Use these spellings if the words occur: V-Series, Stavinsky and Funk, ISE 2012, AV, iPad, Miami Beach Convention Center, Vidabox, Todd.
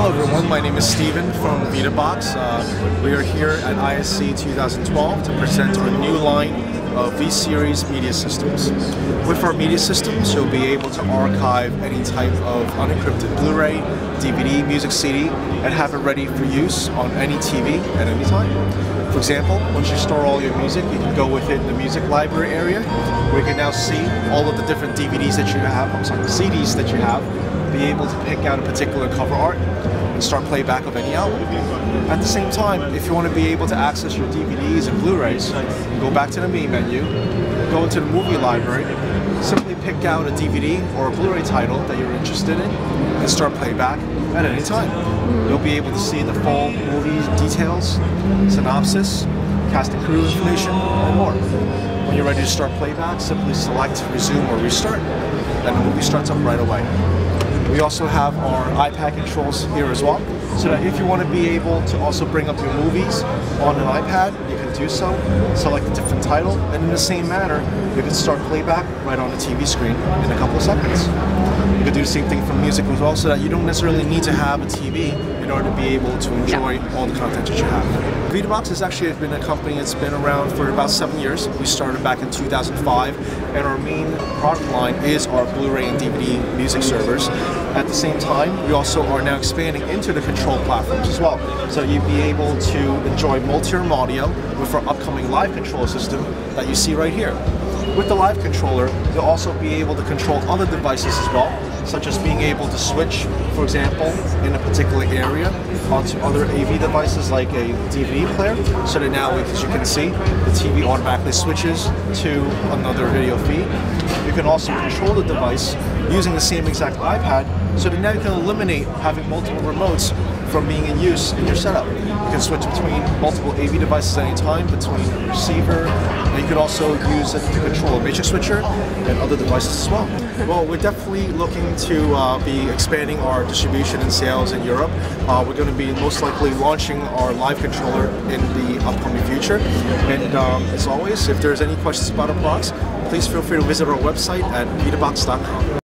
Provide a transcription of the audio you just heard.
Hello everyone, my name is Steven from Vidabox. We are here at ISE 2012 to present our new line of V-Series media systems. With our media systems, you'll be able to archive any type of unencrypted Blu-ray, DVD, music CD, and have it ready for use on any TV at any time. For example, once you store all your music, you can go within the music library area, where you can now see all of the different DVDs that you have, CDs that you have, be able to pick out a particular cover art and start playback of any album. At the same time, if you want to be able to access your DVDs and Blu-rays, go back to the main menu, go into the movie library, simply pick out a DVD or a Blu-ray title that you're interested in and start playback at any time. You'll be able to see the full movie details, synopsis, cast and crew information, and more. When you're ready to start playback, simply select resume or restart, and the movie starts up right away. We also have our iPad controls here as well, so that if you want to be able to also bring up your movies on an iPad, you can do so, select a different title, and in the same manner, you can start playback right on the TV screen in a couple of seconds. You can do the same thing for music as well, so that you don't necessarily need to have a TV in order to be able to enjoy all the content that you have. Vidabox has actually been a company that's been around for about 7 years. We started back in 2005, and our main product line is our Blu-ray and DVD music servers. At the same time, we also are now expanding into the control platforms as well, so you'll be able to enjoy multi-room audio with our upcoming live control system that you see right here. With the live controller, you'll also be able to control other devices as well, such as being able to switch, for example, in a particular area onto other AV devices like a DVD player, so that now, as you can see, the TV automatically switches to another video feed. You can also control the device using the same exact iPad, so that now you can eliminate having multiple remotes from being in use in your setup. You can switch between multiple AV devices at any time, between a receiver, and you could also use it to control a matrix switcher and other devices as well. Well, we're definitely looking to be expanding our distribution and sales in Europe. We're going to be most likely launching our live controller in the upcoming future. And as always, if there's any questions about our products, please feel free to visit our website at vidabox.com.